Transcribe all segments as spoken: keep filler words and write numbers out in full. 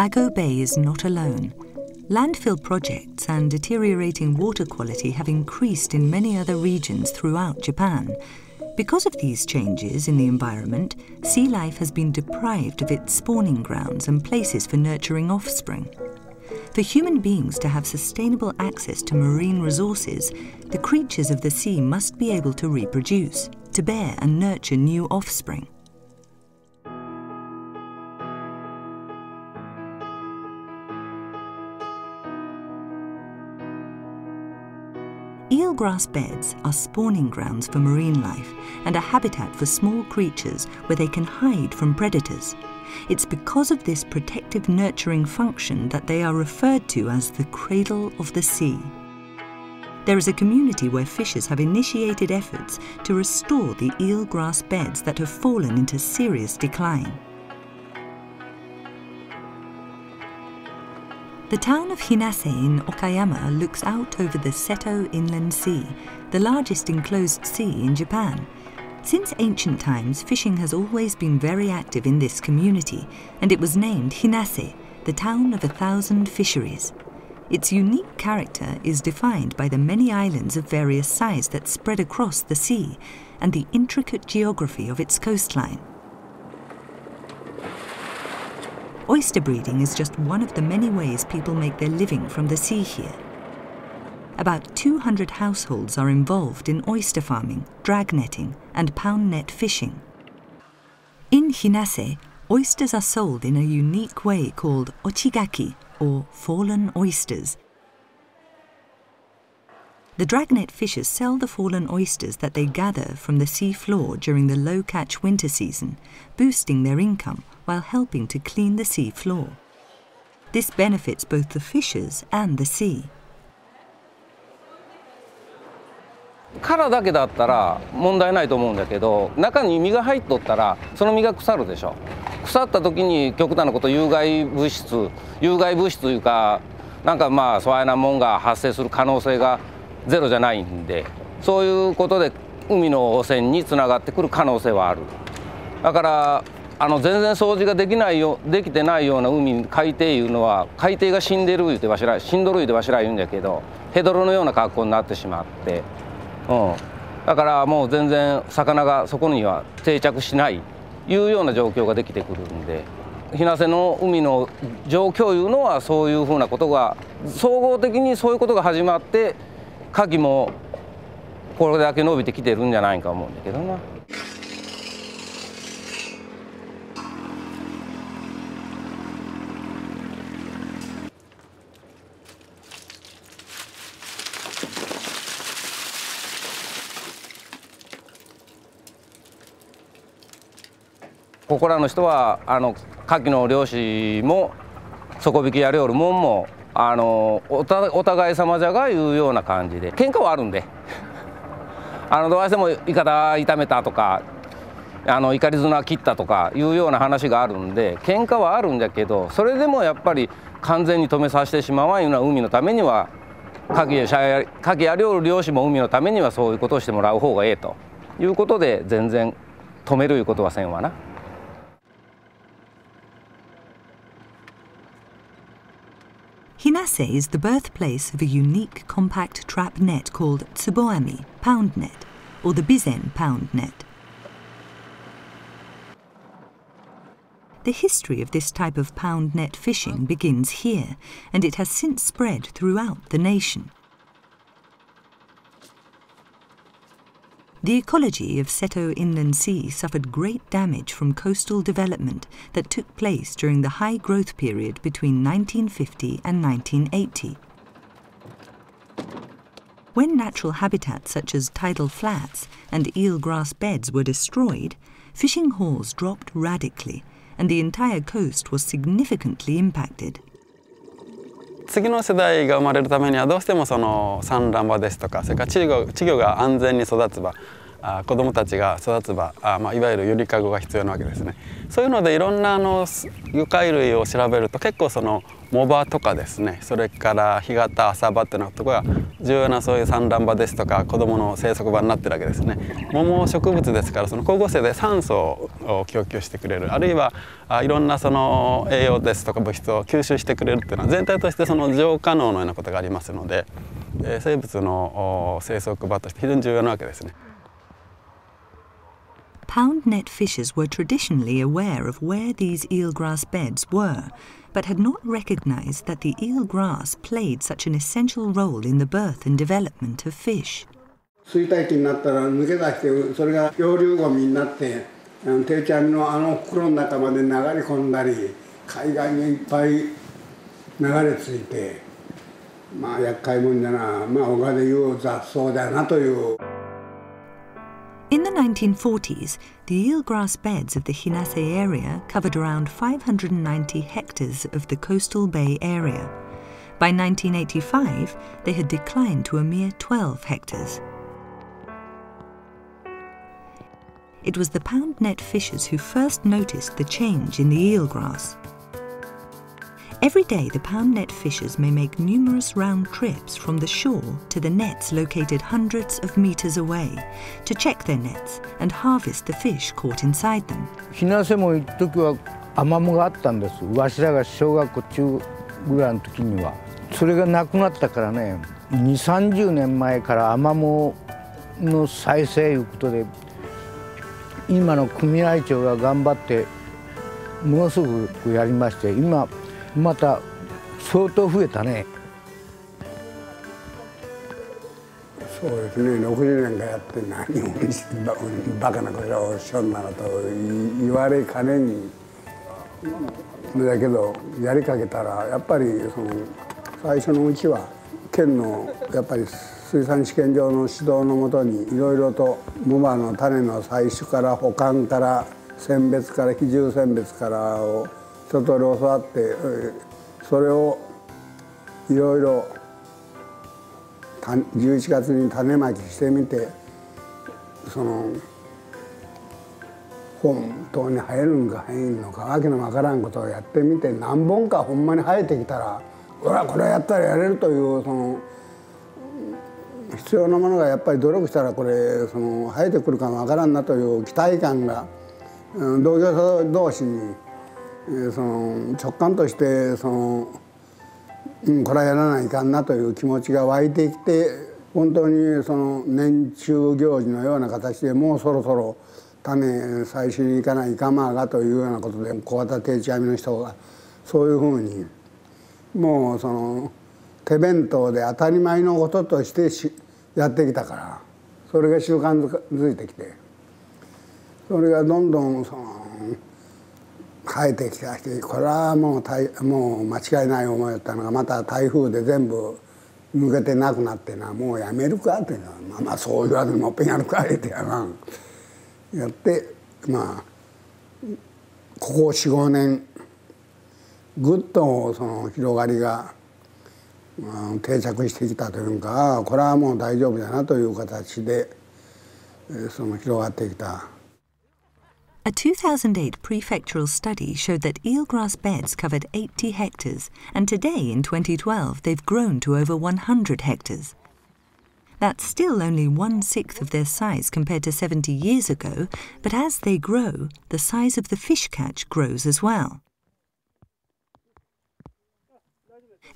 Ago Bay is not alone. Landfill projects and deteriorating water quality have increased in many other regions throughout Japan. Because of these changes in the environment, sea life has been deprived of its spawning grounds and places for nurturing offspring. For human beings to have sustainable access to marine resources, the creatures of the sea must be able to reproduce, to bear and nurture new offspring. Eelgrass beds are spawning grounds for marine life and a habitat for small creatures where they can hide from predators. It's because of this protective nurturing function that they are referred to as the cradle of the sea. There is a community where fishers have initiated efforts to restore the eelgrass beds that have fallen into serious decline. The town of Hinase in Okayama looks out over the Seto Inland Sea, the largest enclosed sea in Japan. Since ancient times, fishing has always been very active in this community, and it was named Hinase, the town of a thousand fisheries. Its unique character is defined by the many islands of various size that spread across the sea, and the intricate geography of its coastline. Oyster breeding is just one of the many ways people make their living from the sea here. About two hundred households are involved in oyster farming, drag netting, and pound net fishing. In Hinase, oysters are sold in a unique way called ochigaki, or fallen oysters. The dragnet fishers sell the fallen oysters that they gather from the sea floor during the low-catch winter season, boosting their income while helping to clean the sea floor. This benefits both the fishers and the sea. 殻だけだったら問題ないと思うんだけど、中に身が入っとったらその身が腐るでしょ。腐った時に極端なこと有害物質、有害物質というか、なんかまあそういうなもんが発生する可能性がゼロじゃないんで、そういうことで海の汚染につながってくる可能性はある。だからあの全然掃除ができないよ、できてないような海、海底いうのは、海底が死んでる言うてわしら、死んどる言うてわしら言うんだけど、ヘドロのような格好になってしまって、うん、だからもう全然魚がそこには定着しないいうような状況ができてくるんで、日生の海の状況いうのはそういうふうなことが、総合的にそういうことが始まって、カキもこれだけ伸びてきてるんじゃないか思うんだけどな。ここらの人はあのカキの漁師も底引きやりおるもんもあの お, たお互い様じゃがいうような感じで喧嘩はあるんであのどうしてもイカダ炒めたとかあのイカリ綱切ったとかいうような話があるんで喧嘩はあるんだけど、それでもやっぱり完全に止めさせてしまわんいうのは海のためにはカキやりおる漁師も海のためにはそういうことをしてもらう方がええということで全然止めるいうことはせんわな。Hinase is the birthplace of a unique compact trap net called Tsuboami pound net, or the Bizen pound net. The history of this type of pound net fishing begins here, and it has since spread throughout the nation. The ecology of Seto Inland Sea suffered great damage from coastal development that took place during the high growth period between nineteen fifty and nineteen eighty. When natural habitats such as tidal flats and eelgrass beds were destroyed, fishing hauls dropped radically, and the entire coast was significantly impacted. 次の世代が生まれるためにはどうしてもその産卵場ですとか、それから稚魚が安全に育つ場あ子どもたちが育つ場、あ、まあ、いわゆるゆりかごが必要なわけですね。そういうのでいろんなあの魚介類を調べると結構その藻場とかですね、それから干潟浅場っていうのところが重要なそういう産卵場ですとか子どもの生息場になってるわけですね。藻も植物ですから、その光合成で酸素を供給してくれる、あるいはいろんなその栄養ですとか物質を吸収してくれるっていうのは全体としてその浄化能のようなことがありますので、生物の生息場として非常に重要なわけですね。Pound net fishers were traditionally aware of where these eelgrass beds were, but had not recognized that the eelgrass played such an essential role in the birth and development of fish. 衰退期になったら抜け出して、それが漂流ゴミになって、定ちゃんのあの袋の中まで流れ込んだり、海岸にいっぱい流れ着いて、まあ厄介もんだな、まあ他で言う雑草だなという。In the nineteen forties, the eelgrass beds of the Hinase area covered around five hundred ninety hectares of the coastal bay area. By nineteen eighty-five, they had declined to a mere twelve hectares. It was the pound net fishers who first noticed the change in the eelgrass. Every day, the pound net fishers may make numerous round trips from the shore to the nets located hundreds of meters away to check their nets and harvest the fish caught inside them. Hinase も一時はアマモがあったんです。わしらが小学校中ぐらいの時には、それがなくなったからね、にじゅう、さんじゅうねんまえからアマモの再生いうことで、今の組合長が頑張ってものすごくやりまして、今。また相当増えたね。そうですね、ろくじゅうねんかやって何をバカなことをしょんなのと言われかねに、だけどやりかけたらやっぱりその最初のうちは県のやっぱり水産試験場の指導のもとにいろいろと藻場の種の採取から保管から選別から比重選別からを一通り教わって、それをいろいろじゅういちがつに種まきしてみて、その本当に生えるんか生えんのか訳のわからんことをやってみて、何本かほんまに生えてきたら、ほらこれやったらやれるという、その必要なものがやっぱり努力したらこれその生えてくるかわからんなという期待感が同業者同士に。その直感としてその、うん、これはやらないかんなという気持ちが湧いてきて、本当にその年中行事のような形でもうそろそろ種採取に行かないかまがというようなことで、小型定置網の人がそういうふうにもうその手弁当で当たり前のこととしてしやってきたから、それが習慣づいてきて、それがどんどんその。生えてきたし、これはもう、もう間違いない思いだったのが、また台風で全部抜けてなくなってな、もうやめるかっていうのは、まあ、まあそう言わずにもっぺんやるかってやなやって、まあここよん、ごねんぐっとその広がりが、まあ、定着してきたというか、これはもう大丈夫だなという形でその広がってきた。A two thousand eight prefectural study showed that eelgrass beds covered eighty hectares, and today in twenty twelve they've grown to over one hundred hectares. That's still only one-sixth of their size compared to seventy years ago, but as they grow, the size of the fish catch grows as well.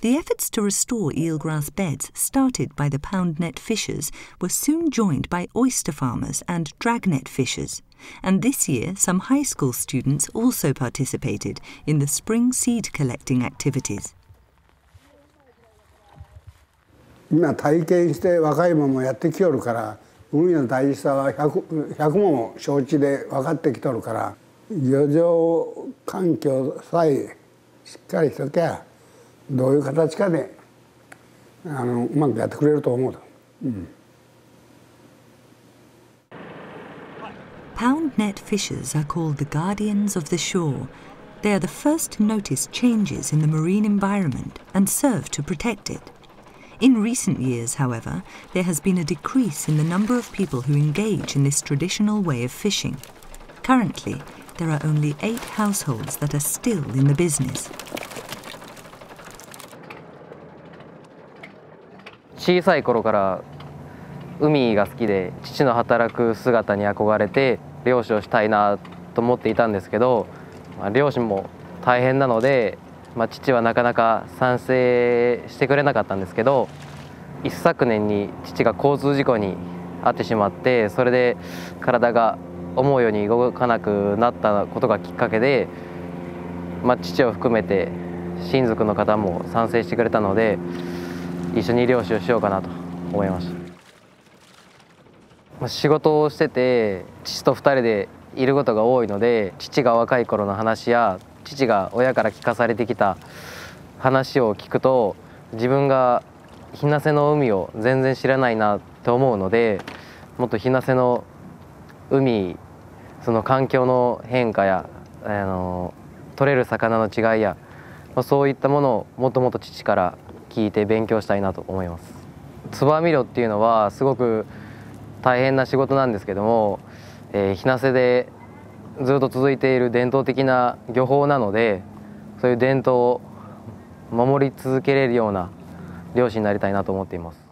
The efforts to restore eelgrass beds started by the pound net fishers were soon joined by oyster farmers and dragnet fishers. And this year, some high school students also participated in the spring seed collecting activities. 今体験して若いもんもやってきよるから、海の大事さはひゃくも承知で分かってきとるから、漁場環境さえしっかりしときゃ。どういう形かであのうまくやってくれると思うと。うん。Pound net fishers are called the guardians of the shore. They are the first to notice changes in the marine environment and serve to protect it. In recent years, however, there has been a decrease in the number of people who engage in this traditional way of fishing. Currently, there are only eight households that are still in the business. 小さい頃から海が好きで、父の働く姿に憧れて漁師をしたいなと思っていたんですけど、まあ、漁師も大変なので、まあ、父はなかなか賛成してくれなかったんですけど、一昨年に父が交通事故に遭ってしまって、それで体が思うように動かなくなったことがきっかけで、まあ、父を含めて親族の方も賛成してくれたので、一緒に漁師をしようかなと思いました。仕事をしてて父とふたりでいることが多いので、父が若い頃の話や父が親から聞かされてきた話を聞くと、自分が日生の海を全然知らないなと思うので、もっと日生の海、その環境の変化やあの取れる魚の違いや、そういったものをもっともっと父から聞いて勉強したいなと思います。燕漁っていうのはすごく大変な仕事なんですけども、えー、日生でずっと続いている伝統的な漁法なので、そういう伝統を守り続けれるような漁師になりたいなと思っています。